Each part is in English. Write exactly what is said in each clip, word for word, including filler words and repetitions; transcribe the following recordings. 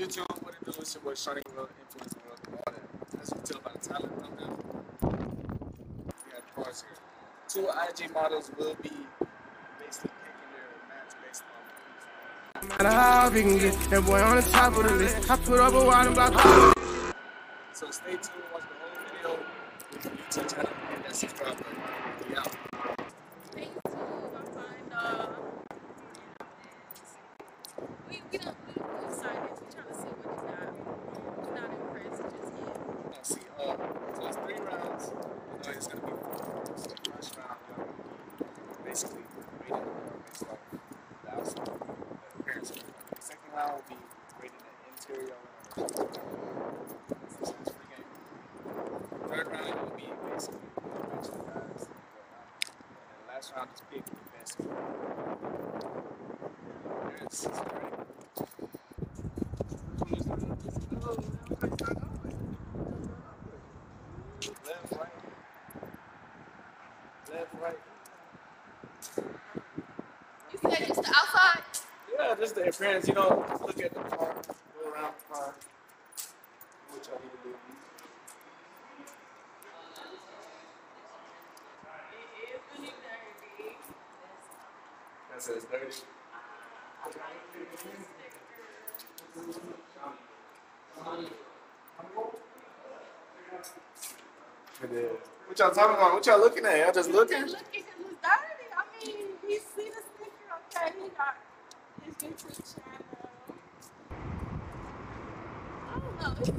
You tune what it do, it's your boy Shawty Will, Influence Will, all that. As you can tell by the talent thumbnail, we got parts here. Two I G models will be basically picking their match based on movies. No matter how big it is, that boy on the top of the list. I put up a wide and block. So stay tuned, watch the whole video. If you YouTube channel, hit that subscribe button. We out. Thank you. Uh, we we don't we we're silent. We're trying to see what he's not we're not impressed just yet. Oh, see, uh, so it's three rounds. You know, it's gonna be so first round, uh, basically rating the car based off the outside appearance. Second round will be rating the interior. This is free game. Third round will be basically matching the guys. And the last round is big. It's great. Left, right. Left, right. You said just the outside? Yeah, just the appearance. You know, just look at the car, go around the car, do what y'all need to do. So it's dirty. What y'all talking about? What y'all looking at? Y'all just looking? He's looking because it's dirty. I mean, he's seen a sticker, okay? He got his YouTube channel. I don't know. It's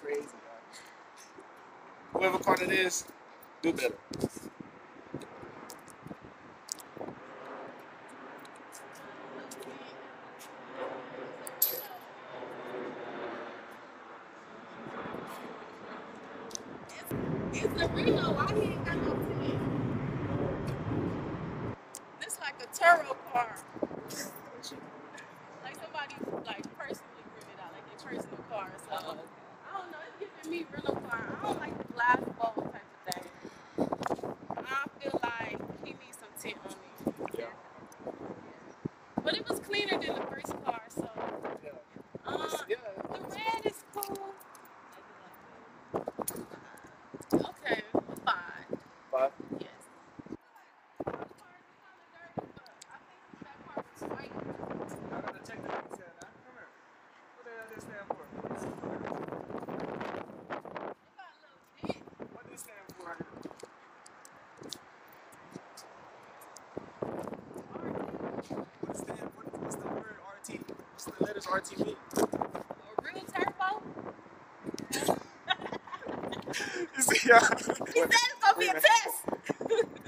crazy. Whoever caught it is, do better. It's, it's a Reno. Why he ain't got no team? This like a tarot car. Like somebody like personally bring it out, like their personal car. So. Uh-huh. I don't know, it's giving me real far. I don't like the glass bowl type of thing. I feel like he needs some tint on me. Yeah. Yeah. But it was cleaner than the first car, so. Yeah. Uh, yeah. The red is cool. Okay, five. Five? Yes. That car is kind of dirty, but I think that car was white. I gotta check that out. Come here. What did I just stand for? The letters R T V. A real turbo? You see, y'all. He said it's gonna be a test.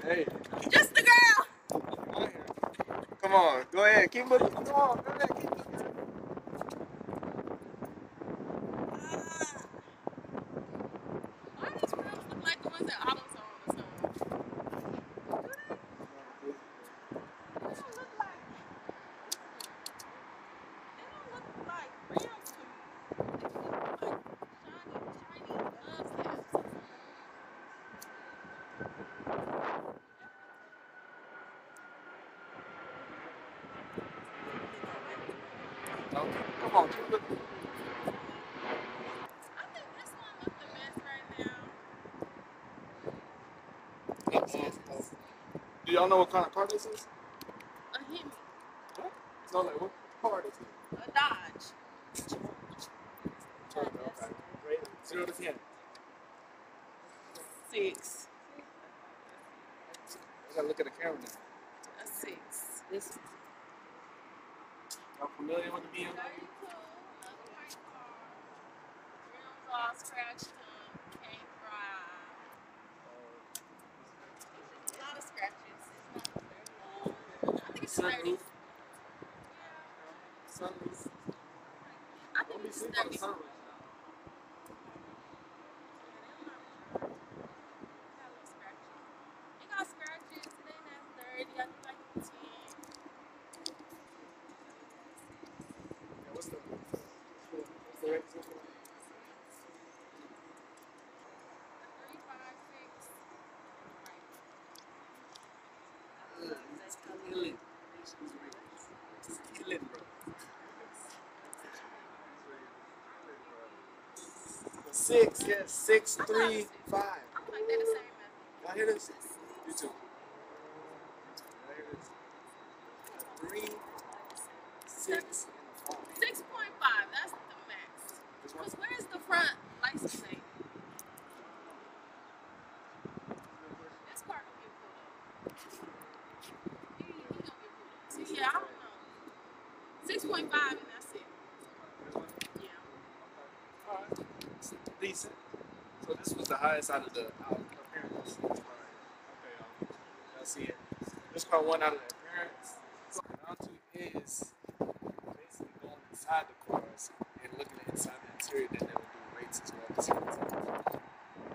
Hey. Just the girl. Come on, Come on. Go ahead. Keep looking. Come on. Go ahead. Keep looking. Why do these girls look like the ones that auto zone or something? Do they? What do they look like? Come on, keep looking. I think this one looks the best right now. Uh-oh, uh-oh. Do y'all know what kind of car this is? A Hemi. What? So like, what car is it? A Dodge. Turbo, okay. Rated zero to ten. Six. I gotta look at the camera now. A six. This one. Y'all familiar with the B M W? A lot of scratches. I think it's thirty. Sunroof. I think it's thirty. killing. It's killing. It's killing, bro. Six, yes, six, three, five. Y'all hear this? You too. Three, six, five. Six point five. That's the max. Because where is the front license plate? This part will get pulled up. He gonna get pulled up. See, yeah, I don't know. Six point five, and that's it. Yeah. All right. It's decent. So this was the highest out of the appearance. Okay, y'all. Y'all see it. This part one out of the appearance. Is basically going inside the cars and looking at inside the interior, then they would do rates as well.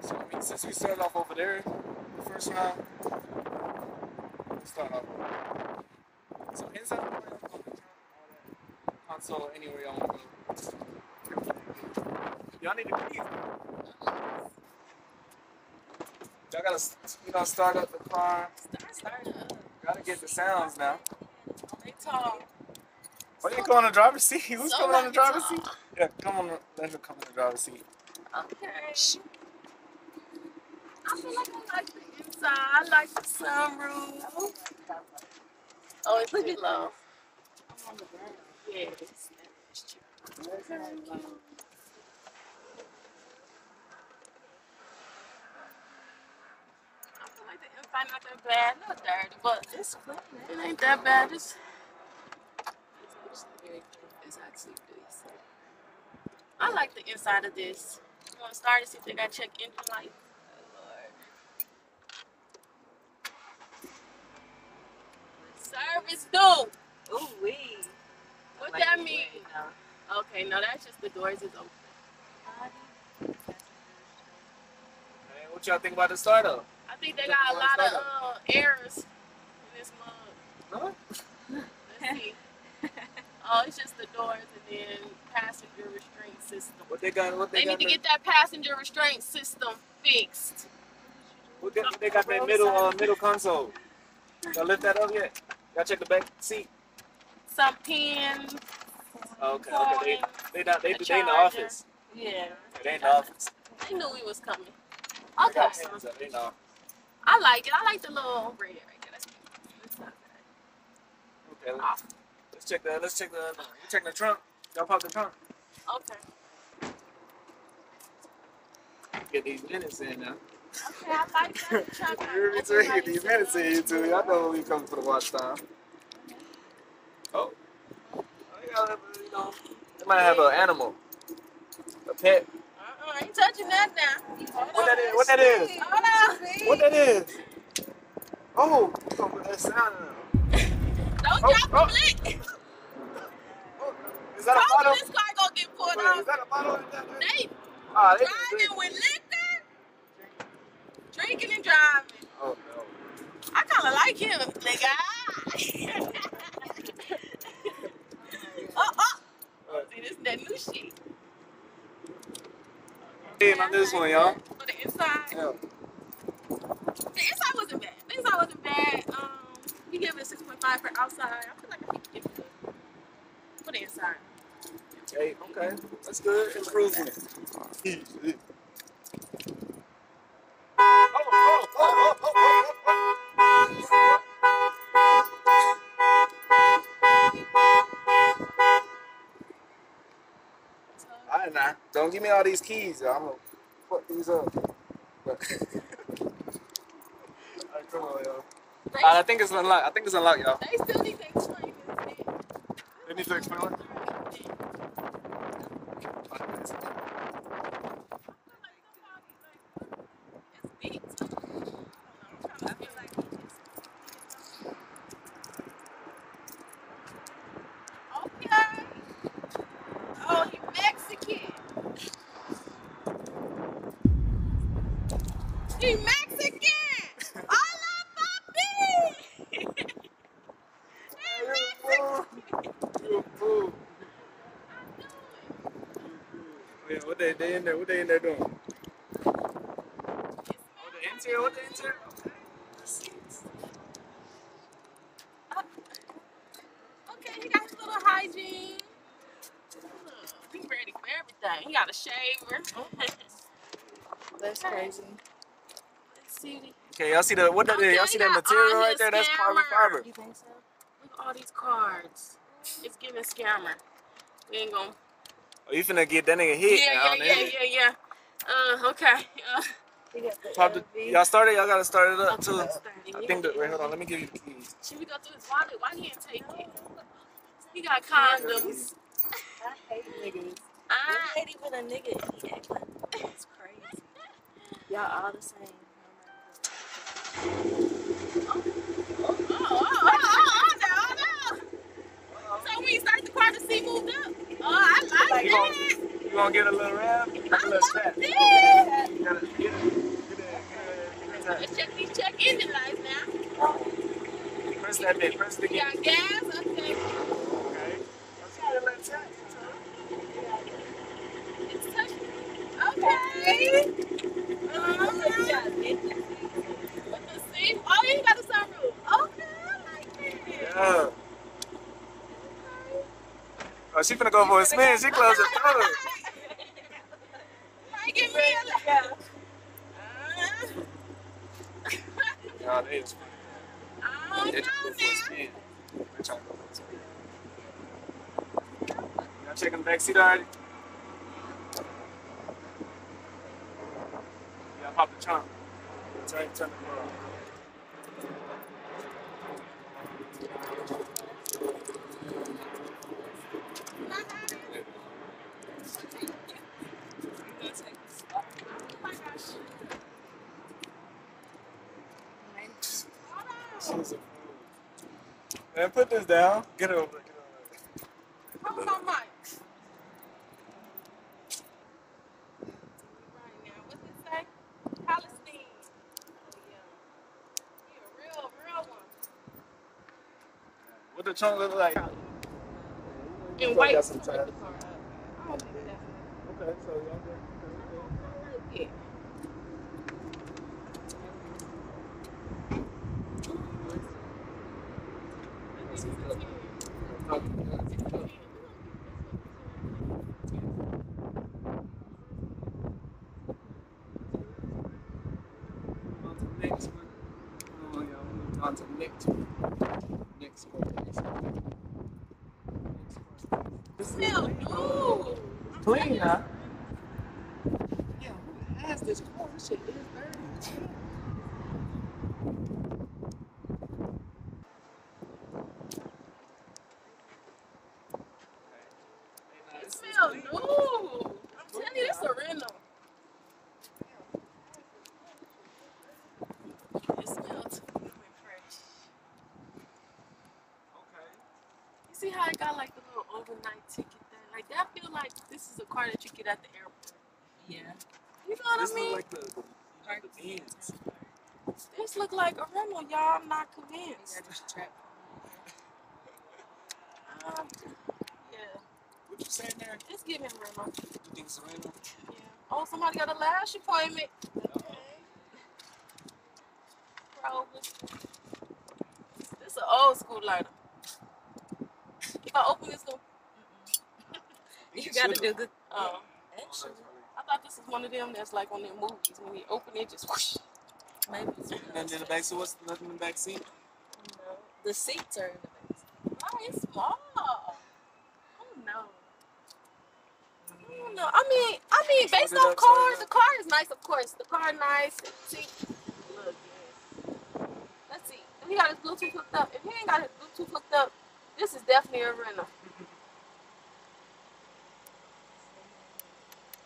So I mean, since we started off over there the first round, we'll start off over there. So inside the car, I'm going to turn on that console anywhere y'all want to go. Y'all need to breathe. Y'all gotta, you know, start up the car. Gotta get the sounds now. Tom. Why are you going on the driver's seat? Who's so coming on the driver's seat? Yeah, come on. Let her come on the driver's seat. Okay. I feel like I like the inside. I like the sunroof. Oh, it's looking low. I'm on the ground. Yeah, it's not. I feel like the inside not that bad. Not dirty, but it's clean. It ain't that bad. It's It's actually this. I like the inside of this. You want to start and see if they got check engine light? Oh, Lord. Service due. Ooh wee. What like that mean? No. Okay, no, that's just the doors is open. Hey, what y'all think about the startup? I think they got a lot of uh, errors in this mug. Huh? Let's see. Oh, it's just the doors and then passenger restraint system. What they got? What they, they got need to get that passenger restraint system fixed. What they, they got that middle uh, middle console. Y'all lift that up yet? Y'all check the back seat. Some pins. Oh, okay, okay. They they not, they, they in the office. Yeah. They in the office. They knew we was coming. Okay. They got hands up. They in the office. I like it. I like the little red right there. That's cute. It's not bad. Okay. Awesome. Let's check the, let's check the, we're checking the trunk. Y'all pop the trunk. Okay. Get these minutes in now. Okay, I like that trunk. You're going to get these minutes in, you two. Y'all know we coming for the watch time. Oh. Oh, y'all, you know, they might have an animal. A pet. Uh-uh, I ain't touching that now. What that is? What that is? Hold on. What that is? Oh, we're going to put that sound in. Don't oh, drop the lick. Oh, is that a bottle? This car gonna get pulled Wait, off. Is that a bottle? They ah, driving they with liquor, drinking and driving. Oh no! I kind of like him, nigga. oh oh! Right. See, this is that new shit. Okay, on this one, y'all. For the inside. Yeah. The inside wasn't bad. The inside wasn't bad. Um. We give it six point five for outside. I feel like I can give it good. Put it inside. Hey, okay. That's good. Improvement. Oh, oh, oh, oh, oh, oh. I don't know. Don't give me all these keys. I'm going to put these up. All right, come on, y'all. Uh, I think it's unlocked. I think it's unlocked, y'all. They still need to explain this. They need to explain it. Okay. Oh, he Mexican. He Mexican. They, they in there. What they in there doing? Oh, the interior. What the interior? Okay. Dang, he got a shaver. That's crazy. Let's see. Okay, y'all see the what? Okay, y'all see that material right there? Scammer. That's carbon fiber. You think so? Look at all these cards. It's giving a scammer. We ain't gonna. Oh, you finna get that nigga hit? Yeah, now, yeah, yeah, yeah, yeah, yeah. Uh, okay. Uh, y'all started, y'all gotta start it up too. I think that, wait, hold on, let me give you the keys. Should we go through his wallet? Why he didn't take it? He got condoms. I hate niggas. I hate even a nigga. He act like that's crazy. Y'all all the same. Oh, oh, oh, oh, oh, no, oh, no. So when you start the car, the seat moved up. Oh, I like, like that. You gonna get a little rap? I a little like that. You gotta get it. Let's check these check engine lights now. Press that bit. Press the gas. You got gas? Okay. Okay. Let's get a little check. It's touching. Okay. Um, what the seat? Oh, yeah, you got a sunroof. Okay, I like that. Yeah. Oh, she finna go for a spin. She closed her throat. Like it real. Oh, they just want to go for a spin. They're trying to go for a spin. Y'all checking the backseat already? Y'all pop the trunk. Turn, turn the car off. Man, put this down. Get over it. Get over it. Hold my mic. Right now, what's it say? Palestine. Oh, yeah. He a real, real one. What the trunk look like? In white. Got some tires. I don't think that's okay, so y'all good. Good. On to next one. Next one. Next one. This is clean, huh? Yeah, who has this car? This shit is dirty. It smells new. I'm telling you, this is a random. See how I got like the little overnight ticket thing? Like that feel like this is a car that you get at the airport. Yeah. You know what this I mean? Look like the, like the beans. This look like a rental, y'all. I'm not convinced. um, yeah. What you saying there? It's giving rental. You think it's a rental? Yeah. Oh, somebody got a lash appointment. Okay. Probably. This is an old school lighter. If I open this door, you gotta do the. Um, actually, I thought this is one of them that's like on their movies. When you open it, just whoosh. Maybe. And then the back seat, what's nothing in the back seat? No. The seats are in the back seat. Oh, it's small. Oh no. I don't know. I mean, I mean, based off cars, the car is nice, of course. The car nice. See, look. Let's see. If he got his Bluetooth hooked up, if he ain't got his Bluetooth hooked up. This is definitely a rental.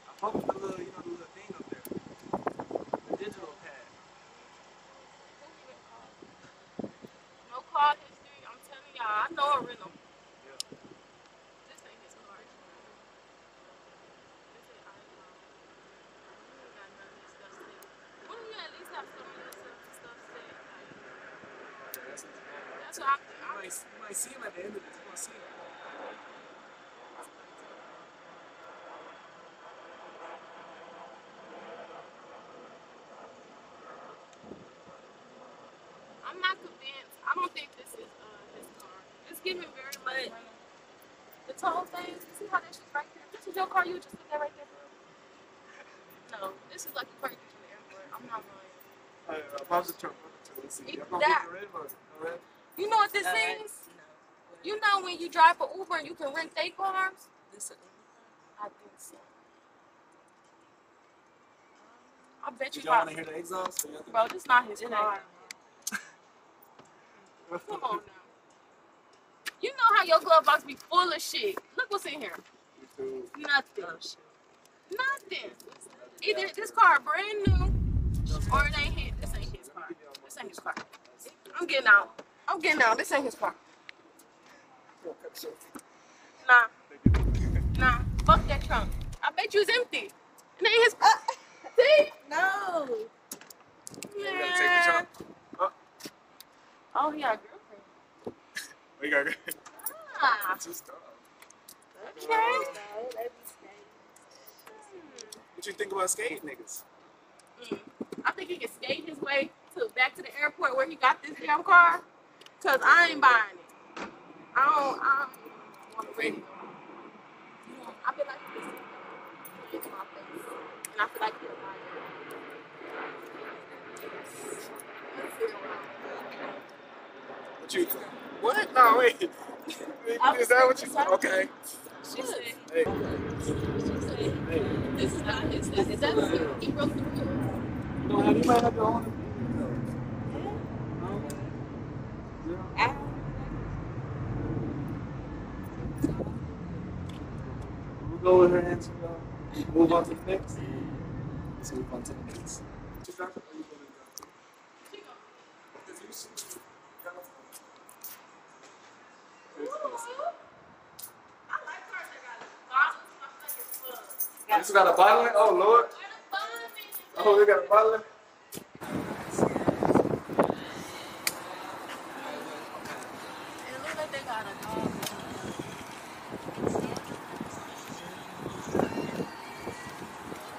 I hope the little, you know, the little thing up there. The digital pad. No call history. I'm telling y'all, I know a rental. Yeah. This ain't his car. This ain't our car. We got none of this stuff said. What do we at least have some of this stuff said? Like, that's, that's what I'm. You might see him at the end of this. You might see him. I'm not convinced. I don't think this is uh, his car. It's giving very much. The toll things. You see how that shit's right there? This is was your car, you would just put that right there for real. No, this is like a car you get from the airport. I'm not lying. I don't know. If I was a truck, let's see. I'm gonna get the red one. The red. You know what this uh, is? No. You know when you drive for Uber and you can rent their cars? This is I think so. I bet you. Did y'all want to hear the exhaust? So bro, this is not his car. Come on now. You know how your glove box be full of shit. Look what's in here. Nothing. Nothing. Either this car brand new, or it ain't his. This ain't his car. This ain't his car. I'm getting out. I'm getting out. This ain't his car. Nah. Nah. Fuck that trunk. I bet you it's empty. It ain't his car. See? No. Yeah. Oh. Oh, he got a girlfriend. We got a girlfriend. Ah. Two stars. Okay. Oh, no, that'd be snake. What you think about skating niggas? Mm. I think he can skate his way to back to the airport where he got this damn car. Cause I ain't buying it. I don't. I don't want to rent it. I feel like this is my face. And I feel like you're lying. What you think? What? No, wait. Is that what you think? Okay. She said, hey. She said, this is not his. This is not his. He broke the rules. No, you might have your own. We'll go with her hands. Move on to the next. Let's move on to the next. Ooh. I like cars that got bottles. You got a bottle? Oh, Lord. Oh, we got a bottle? It looks like they got a dog.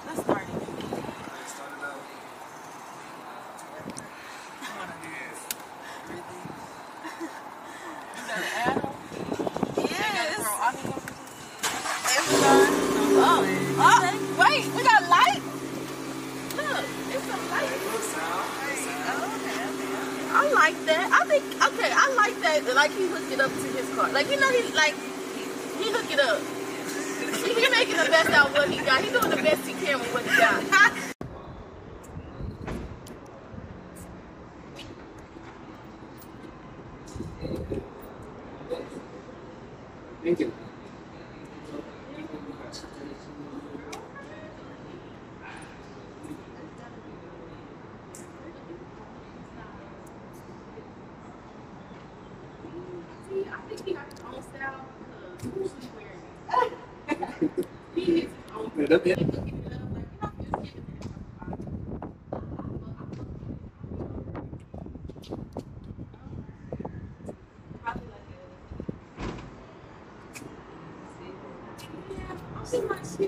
Let's start it. Let's start it out. Is that an ad? Oh, wait, we got light? Look, it's a light. I like that. I think, okay, I like that. Like, he hooked it up to his car. Like, you know, he, like, he hooked it up. He's making the best out of what he got. He's doing the best he can with what he got. Thank you. Up, yeah. She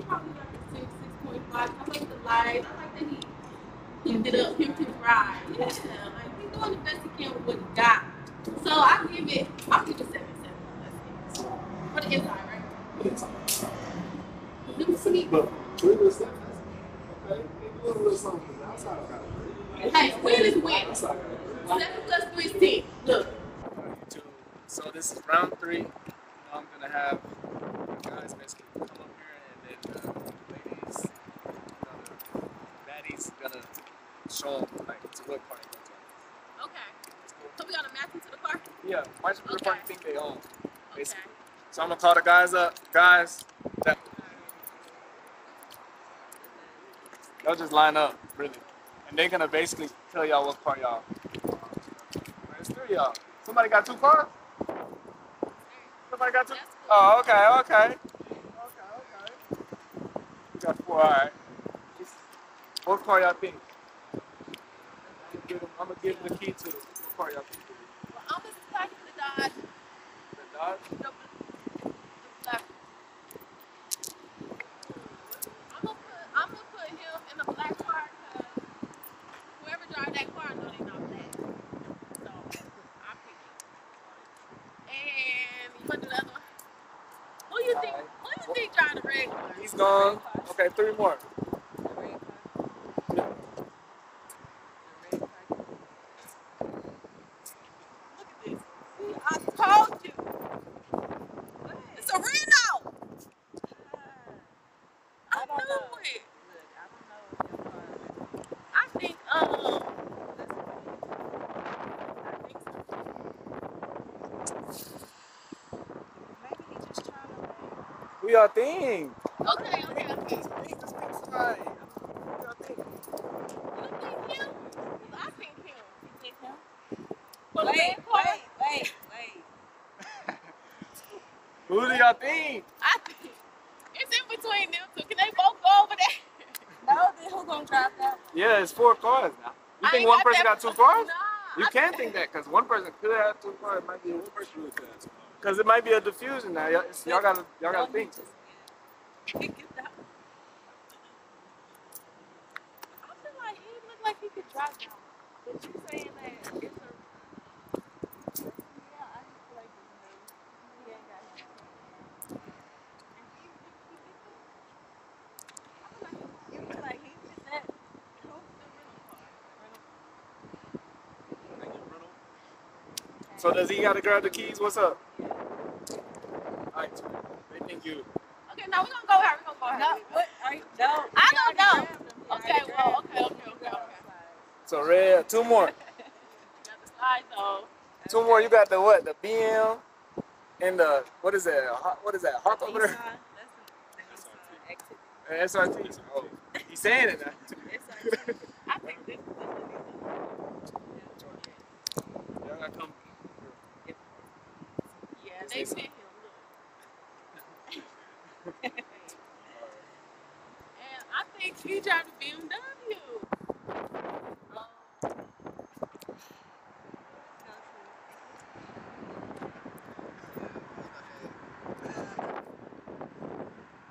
probably like six, six point five. I like the light. I like that he ended up him to ride. Yeah, like he's doing the best he can with what he got. So I give it, I'll give it seven seven. For the inside, right? For the inside. But we were saying, okay, we do a little something. Outside of that. Hey, win is win. seven plus three is ten. Look. So this is round three. I'm going to have the guys basically come up here, and then uh, the ladies, uh, Maddie's going to show them like, to what party goes on. Okay. So we got to match into the party? Yeah. Why should the party think they own, basically. Okay. So I'm going to call the guys up. Guys, that they'll just line up, really. And they're gonna basically tell y'all what car y'all. There's three y'all. Somebody got two cars? Somebody got two? Oh, okay, okay. Okay, okay. We got four, all right. What car y'all think? I'm gonna give them the key to what car y'all think. Well, I'm gonna talk to the Dodge. The Dodge? Nope. Okay, three more. No. Look at this. See, I told you. It's a Reno. I, I knew know. it. Look, I don't know. I think um. We are thing. Okay, okay, okay. Just think, just think somebody. We are thing. You think him? I think him. You think him? Wait, wait, wait, wait, wait. Who do y'all think? I think it's in between them two. Can they both go over there? No, then who's gonna drive that? Yeah, it's four cars now. You I think one got person got two cars? Nah. You can't think that because one person could have two cars. It might be one person who could have two cars. Cause it might be a diffusion now. Y'all gotta, y'all gotta think. I feel like he looked like he could drive now. But you saying that it's a, yeah, I just feel like he ain't got nothing. And he, he, he, he, he looked like he's just that close to rental car. So does he gotta grab the keys? What's up? Alright, they think you. Okay, no, we're gonna go ahead. We're gonna go ahead. No, what? Are you, no. I don't know. Yeah, okay, well, okay, okay, okay, okay. So, Red, two more. You got the slide, though. Two more. You got the what? The B M and the, what is that? What is that? Harp over there? That's an S R T. An S R T. Oh, he's saying it now. S R T. I think this is the one. Y'all gotta come. Yeah, they fit. And I think he drives a B M W. Um,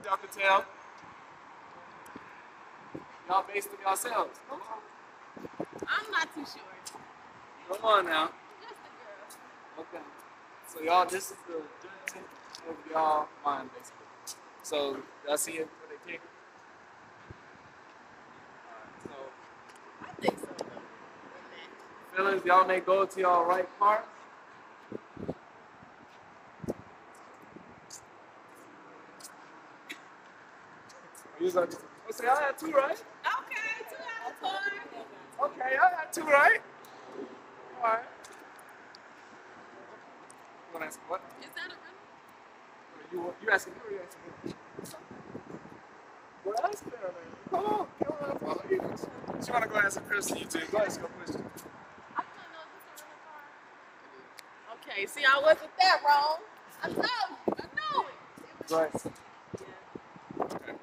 y'all can tell. Y'all based on yourselves. Come on. I'm not too sure. Come on now. Just a girl. Okay. So y'all, this is the judgment of y'all mind, basically. So, y'all see it when they take it? Alright, so. I think so, though. Fellas, y'all may go to y'all right part. Like, oh, so y'all had two, right? Okay, two out of four. Okay, y'all had two, right? Alright. You want to ask what? Is that a You you asking me or you asking me? What else there, man? Come on, you don't want to follow either. She wanna go ask a question, you too. Go ask your question. I don't know if this is a rental car. Okay, see I wasn't that wrong. I know you, I know it. Right. Yeah. Okay.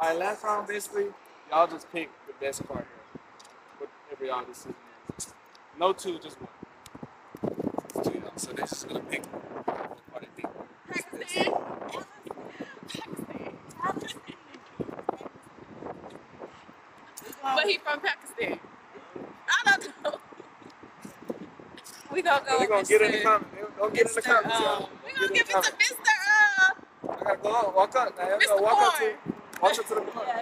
Alright, last round basically, y'all just pick the best car here. Whatever y'all decision is. No two, just one. It's two y'all. So they're just gonna pick what car they think. Pakistan. Pakistan. Pakistan. But he from Pakistan. I don't know. We gonna go. We gonna get in the comments. Don't get in the comments. Um, we gonna give it to Mister Uh. I gotta go up. Walk up. Now I gotta walk up to. Walk up to the car. Yeah.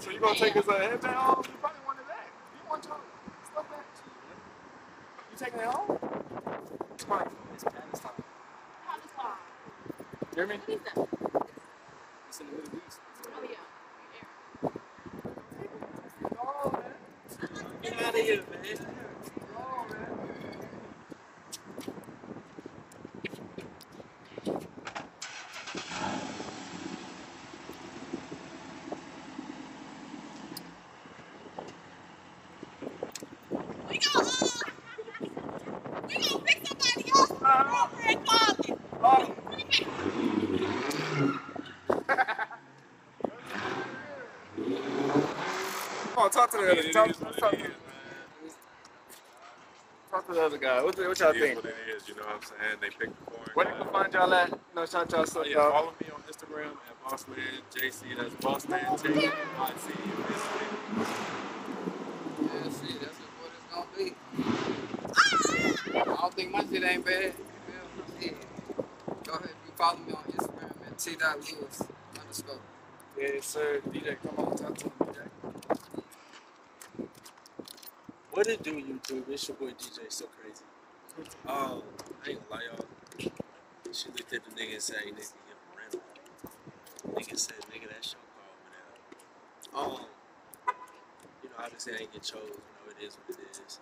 So you gonna take his uh, headband off? You probably want it back. You want your stuff back? You taking it home? It's fine. It's fine. It's fine. It's fine. You hear me? What is that? It's in the Middle East. Oh yeah. Take it. Go, man. Get out of here, man. Go, man. Talk to the other guy. Talk, talk, talk, talk to the other guy. What, what y'all think? What it is, you know what I'm saying? They picked the foreign. Where they can find y'all at? No, shout y'all so. Yeah, follow me on Instagram at Bossman J C. That's Bossman J C. Yeah. I see you. Yeah, see, that's what it's gonna be. I don't think my shit ain't bad. Yeah. Go ahead, you follow me on Instagram at T.Lewis underscore. Yeah, sir. D J, come on, talk to me, D J. What it do, YouTube? It's your boy D J, so crazy. Oh, I ain't gonna lie, y'all. She looked at the nigga and said, hey, nigga, you for rent. Nigga said, nigga, that show call over now. Um, you know, obviously I ain't get chose. You know, it is what it is.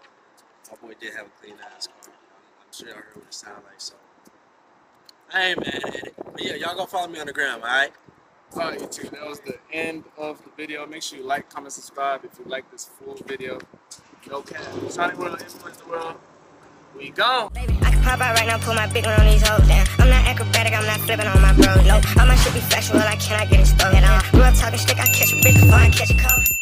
My boy did have a clean ass car. I'm sure y'all heard what it sounded like, so. I ain't mad at it. But yeah, y'all gonna follow me on the gram, alright? Alright, YouTube, that was the end of the video. Make sure you like, comment, subscribe if you like this full video. No cap. Shiny World, influence the world. We gone. Baby, I can pop out right now, pull my big one on these hoes down. I'm not acrobatic, I'm not flipping on my bros. Nope, all my shit be factual, I cannot get it stolen at all. Real talking stick, I catch a bitch before I catch a cold.